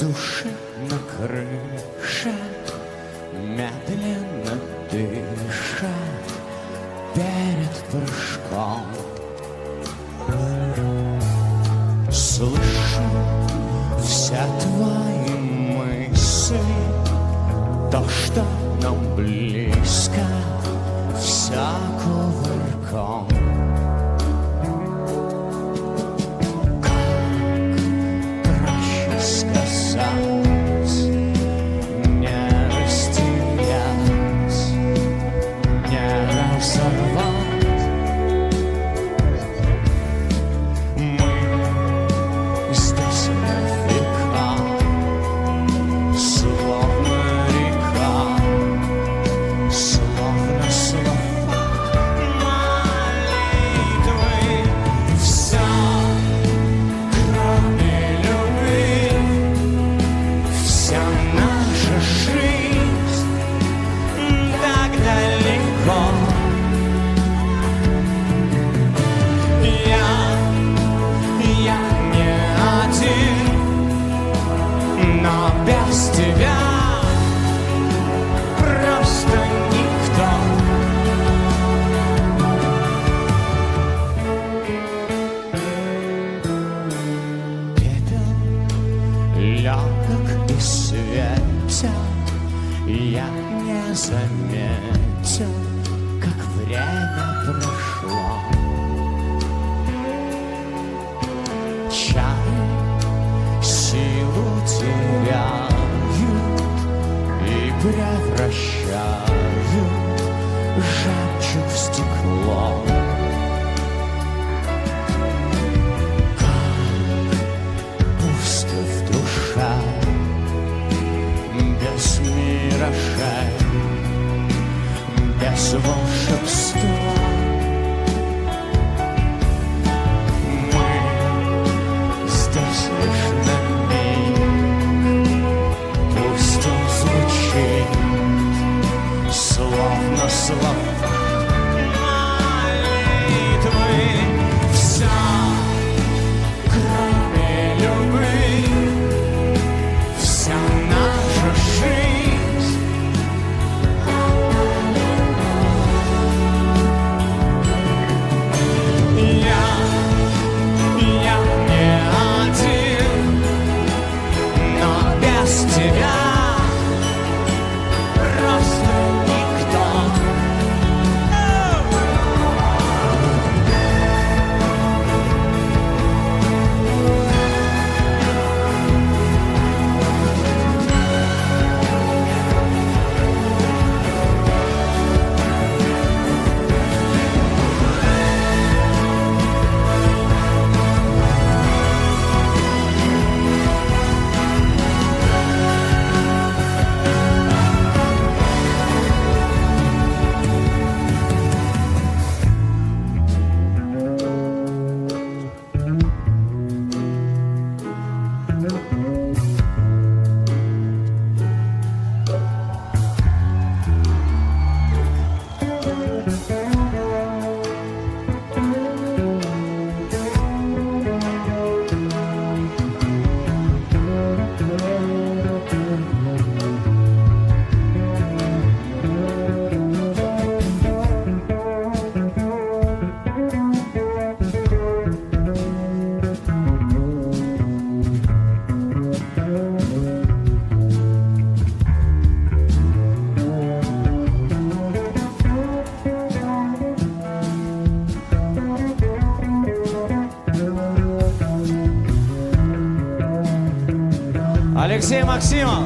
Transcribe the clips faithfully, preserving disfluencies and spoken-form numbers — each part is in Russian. Душа на крыше, медленно дыша перед прыжком. Слышу все твои мысли, то, что нам близко, вся кувырком. Легок и светел, я не заметил, как время прошло. Чары силу теряют и превращают жемчуг в стекло. Без миражей, без волшебства мы здесь лишь на миг. Пусть он звучит, словно слова молитвы. Все, кроме любви, вся наша жизнь. Алексей Максимов.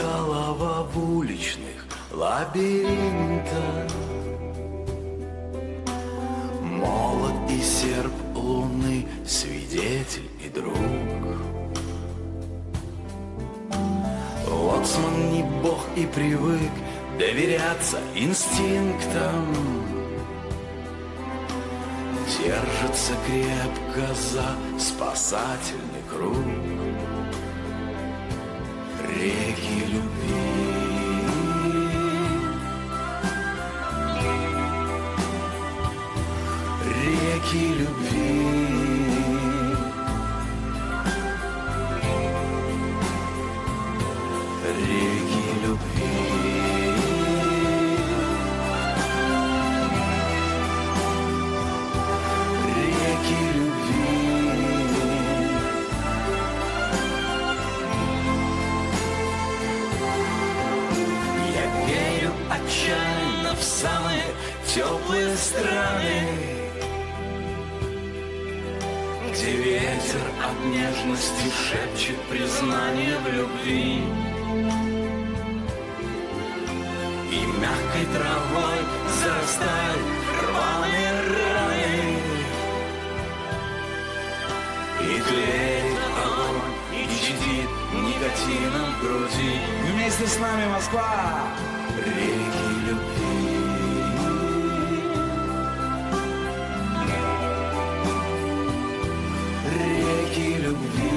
голова в уличных лабиринтах, молот и серп лунный, свидетель и друг. Лоцман не бог и привык доверяться инстинктам, держится крепко за спасательный круг. Реки любви, реки любви, реки любви. Отчаянно в самые теплые страны, где ветер от нежности шепчет признание в любви, и мягкой травой зарастают рваные раны, и тлеет огонь, и чадит никотином в груди. Вместе с нами, Москва! Реки любви, реки любви,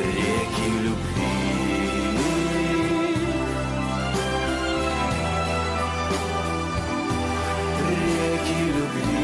реки любви, реки любви.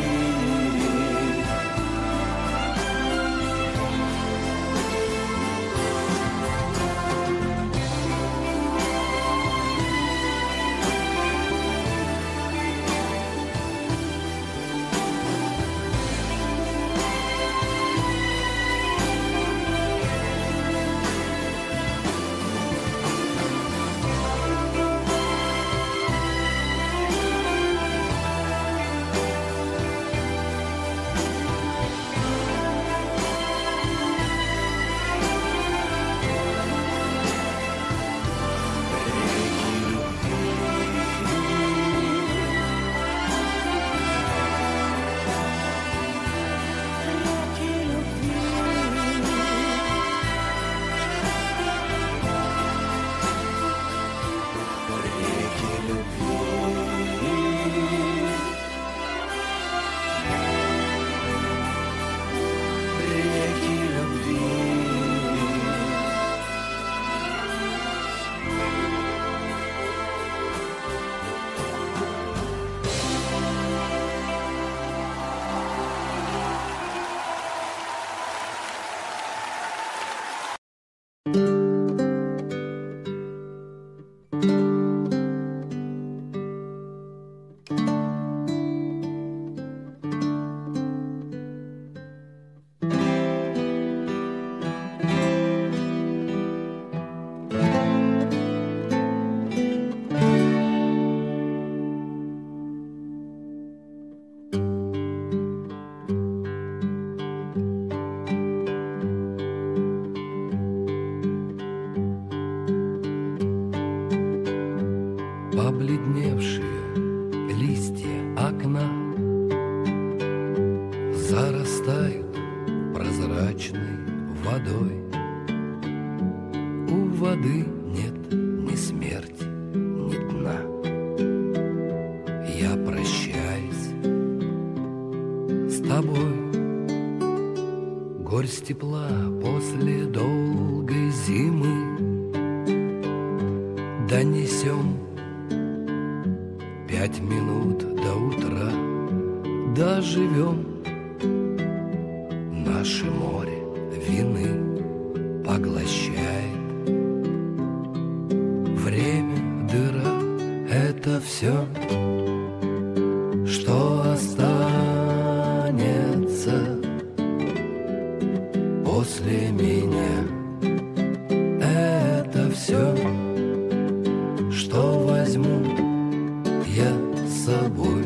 Собой.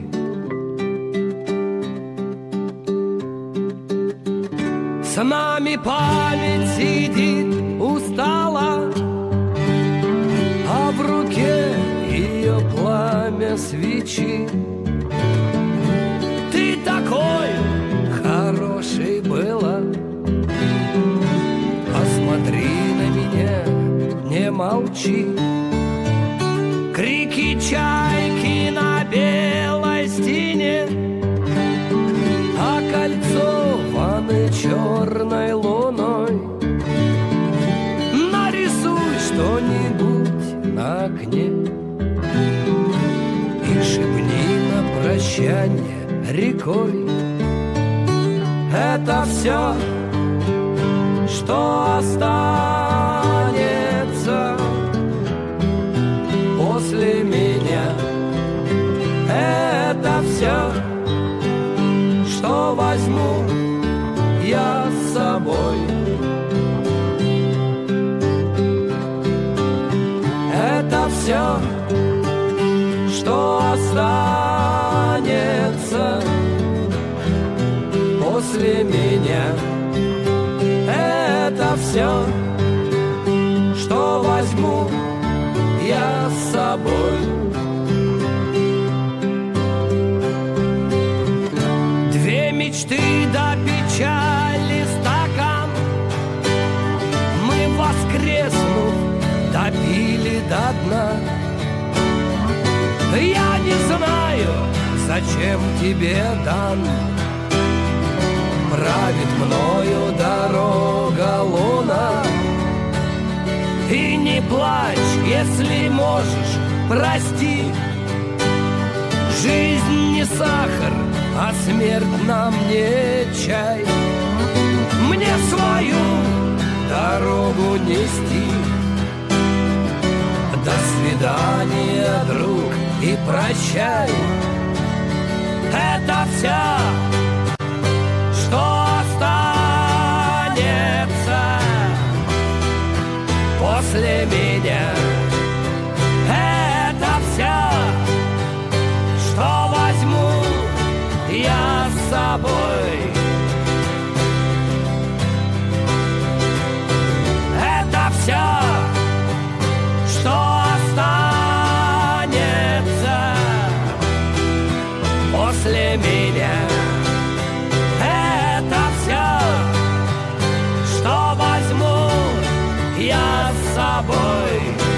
память сидит устала, а в руке ее пламя свечи. Ты такой хороший была, посмотри на меня, не молчи. Крики чайки на белой стене, окольцованы черной луной. Нарисуй что-нибудь на окне и шепни на прощание рекой. Это все, что останется после меня. Это все, что возьму я с собой. Это все, что останется после меня. Это все, что возьму я с собой. Две мечты до печали стакан, мы, воскреснув, допили до дна. Я не знаю, зачем тебе дан, правит мною дорога луна. И не плачь, если можешь, прости. Жизнь не сахар, а смерть нам не чай. Мне свою дорогу нести. До свидания, друг, и прощай. Это вся, что останется после меня. Это все, что возьму я с собой. Это все, что останется после меня. Boy.